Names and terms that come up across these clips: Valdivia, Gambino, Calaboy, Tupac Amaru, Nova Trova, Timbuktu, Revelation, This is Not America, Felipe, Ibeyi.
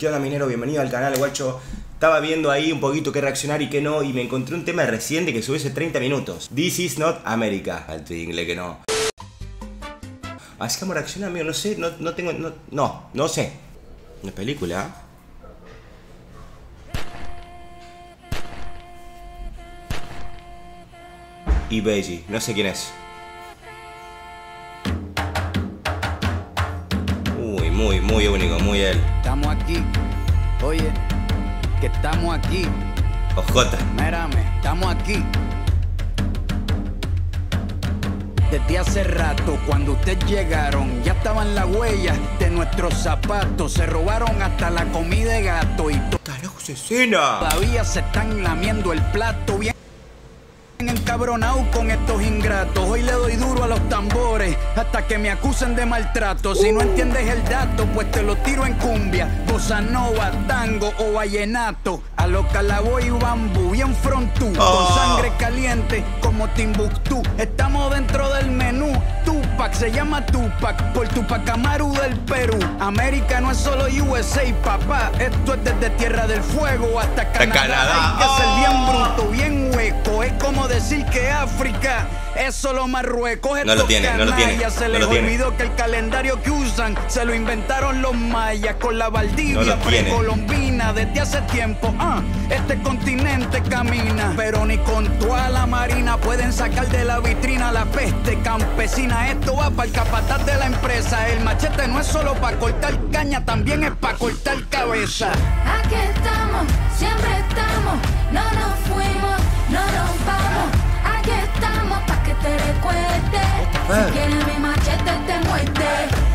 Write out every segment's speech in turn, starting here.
¿Qué onda, minero? Bienvenido al canal, guacho. Estaba viendo ahí un poquito qué reaccionar y qué no, y me encontré un tema reciente que subió hace 30 minutos. This is not America. Alto inglés que no. Así que vamos a reaccionar, amigo. No sé, no tengo... No sé. Una película. Ibeyi. No sé quién es. Uy, muy único, muy él. Estamos aquí. Oye, que estamos aquí. Ojota. Mérame, estamos aquí. Desde hace rato, cuando ustedes llegaron, ya estaban las huellas de nuestros zapatos. Se robaron hasta la comida de gato y todo. ¡Carajo, se cena! Todavía se están lamiendo el plato, bien encabronado con estos ingratos. Hoy le doy duro a los tambores hasta que me acusen de maltrato. Si no entiendes el dato, pues te lo tiro en cumbia, bossa nova, tango o vallenato. A lo Calaboy y Bambú, bien frontú, con sangre caliente como Timbuktu. Estamos dentro del menú. Tupac se llama Tupac por Tupac Amaru del Perú. América no es solo USA, papá. Esto es desde Tierra del Fuego hasta Canadá. Hay que ser bien bruto, bien hueco. Es como decir que África es solo Marruecos. No lo tiene, no lo tiene. Se les olvidó que el calendario que usan se lo inventaron los mayas con la Valdivia precolombina desde hace tiempo. Este continente camina, pero ni con toda la marina pueden sacar de la vitrina la peste campesina. Esto va para el capataz de la empresa. El machete no es solo para cortar caña, también es para cortar cabeza. Aquí estamos, siempre estamos, no nos fuimos, no nos vamos. Aquí estamos para que te recuerdes. Si quieres mi machete te muerde.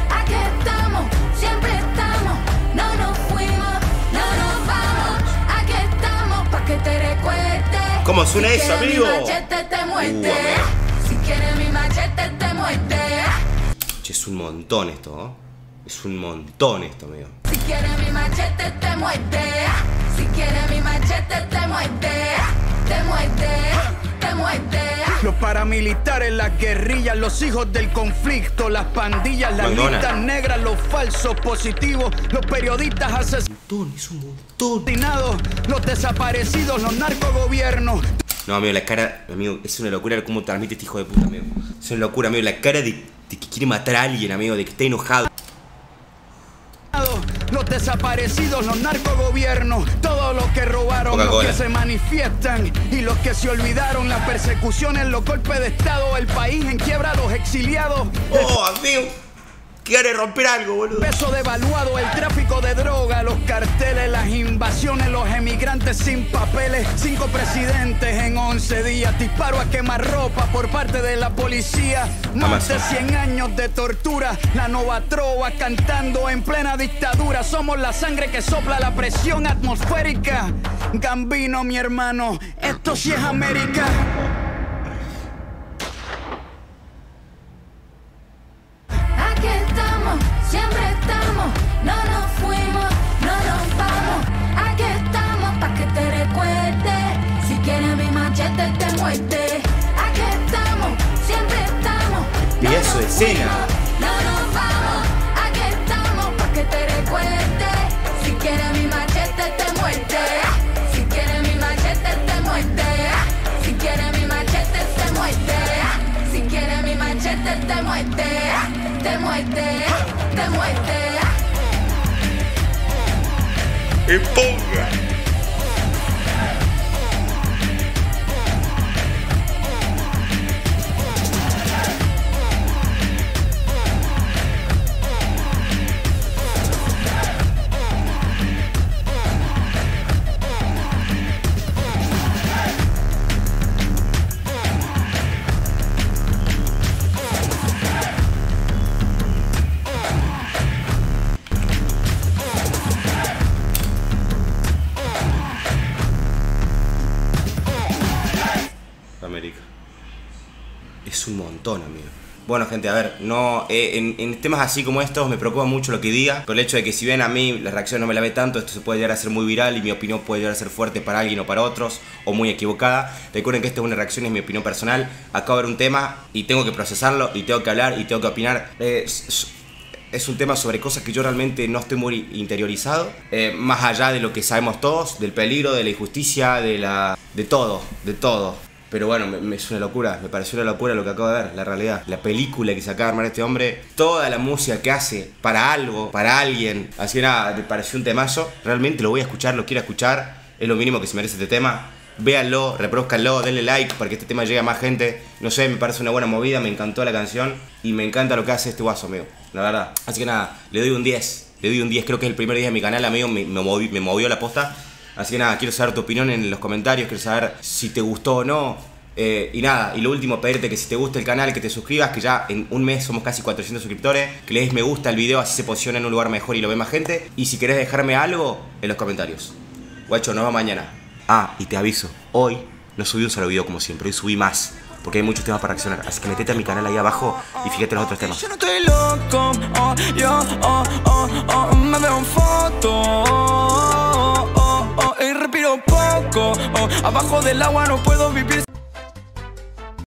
Aquí estamos, siempre estamos, no nos fuimos, no nos vamos. Aquí estamos para que te recuerdes. ¿Cómo suena eso, amigo? Si quieres mi machete te muerde. Si quieres mi machete te muerde. Che, es un montón esto, ¿no? Es un montón esto, amigo. Si quieres mi machete te muerde. Si quieres mi machete te muerde. Te muerde, te muerde. Los paramilitares, las guerrillas, los hijos del conflicto, las pandillas, las listas negras, los falsos positivos, los periodistas asesinados, los desaparecidos, los narcogobiernos. No, amigo, la cara, amigo, es una locura cómo transmite este hijo de puta, amigo. Es una locura, amigo, la cara de que quiere matar a alguien, amigo, de que está enojado. Los desaparecidos, los narcogobiernos, todos los que robaron, los que se manifiestan y los que se olvidaron, las persecuciones, los golpes de estado, el país en quiebra, los exiliados. ¡Oh, amigo! Quiere romper algo, boludo. Peso devaluado, el tráfico de droga, los carteles, las invasiones, los emigrantes sin papeles, 5 presidentes en 11 días, disparo a quemarropa por parte de la policía, más de 100 años de tortura, la Nova Trova cantando en plena dictadura, somos la sangre que sopla la presión atmosférica. Gambino, mi hermano, esto sí es América. Piezo de escena. No nos vamos, aquí estamos para que te recuerde. Si quieres mi machete te muerde. Si quieres mi machete te muerde. Si quieres mi machete te muerde. Si quieres mi machete te muerde. Te muerde, te muerde. Y ponga. Es un montón, amigo. Bueno, gente, a ver, no, en temas así como estos me preocupa mucho lo que diga, pero el hecho de que si ven a mí la reacción no me la ve tanto, esto se puede llegar a ser muy viral y mi opinión puede llegar a ser fuerte para alguien o para otros, o muy equivocada. Recuerden que esta es una reacción, es mi opinión personal. Acabo de ver un tema y tengo que procesarlo y tengo que hablar y tengo que opinar. Es un tema sobre cosas que yo realmente no estoy muy interiorizado, más allá de lo que sabemos todos, del peligro, de la injusticia, de todo. Pero bueno, es una locura, me pareció una locura lo que acabo de ver, la realidad. La película que se acaba de armar este hombre, toda la música que hace para algo, para alguien. Así que nada, me pareció un temazo. Realmente lo voy a escuchar, lo quiero escuchar, es lo mínimo que se merece este tema. Véanlo, reproduzcanlo, denle like para que este tema llegue a más gente. No sé, me parece una buena movida, me encantó la canción y me encanta lo que hace este guaso, amigo, la verdad. Así que nada, le doy un 10, creo que es el primer 10 de mi canal, amigo, me movió la posta. Así que nada, quiero saber tu opinión en los comentarios, quiero saber si te gustó o no. Y nada, y lo último, pedirte que si te gusta el canal, que te suscribas, que ya en un mes somos casi 400 suscriptores. Que le des me gusta al video, así se posiciona en un lugar mejor y lo ve más gente. Y si querés dejarme algo, en los comentarios. Guacho, nos vemos mañana. Ah, y te aviso, hoy no subí un solo video como siempre, hoy subí más, porque hay muchos temas para reaccionar. Así que metete a mi canal ahí abajo y fíjate los otros temas. Yo no estoy loco, oh, yo, oh, oh, oh, me veo en foto. Poco, oh, abajo del agua no puedo vivir.